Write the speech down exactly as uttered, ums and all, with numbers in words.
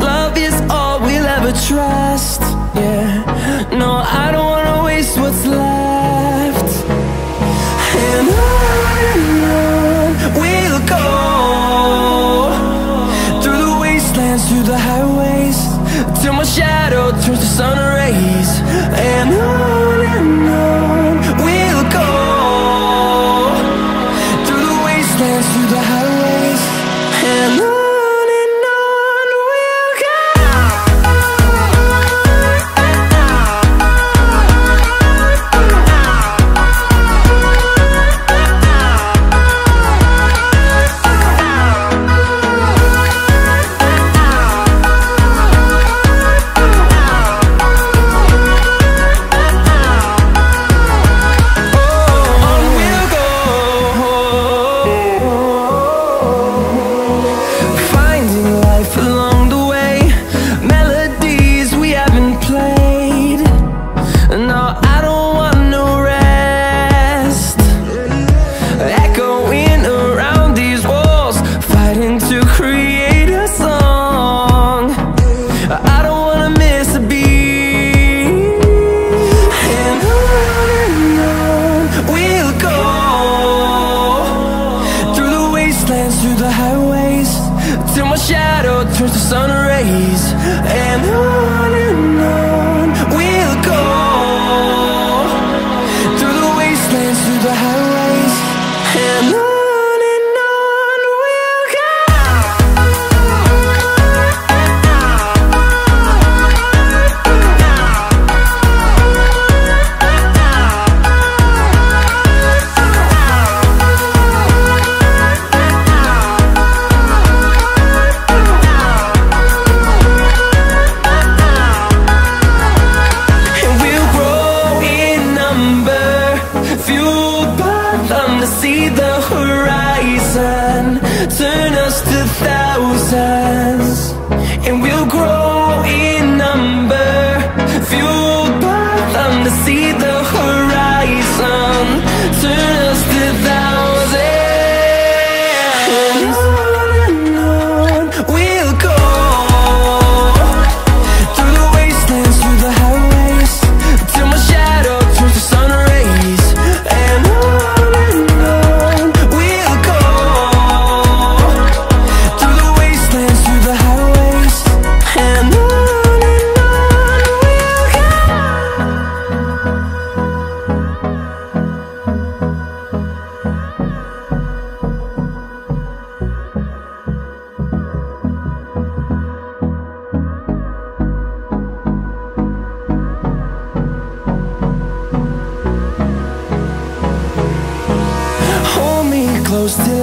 love is all we'll ever trust. Yeah, no, I don't wanna waste what's left. And on and on we'll go, through the wastelands, through the highways, till my shadow turns to sun rays. And on and on we'll go, through the wastelands, through the highways, and on. dance through the highways till my shadow turns to sun rays, and on and on we'll go, through the wastelands, through the highways, and on. Turn us to thousands, and we'll grow in number, fueled by them to see the horizon. Turn us to thousands, and on and on we'll go, through the wastelands, through the highways, till my shadow turns to sun rays, and on and on we'll go, close till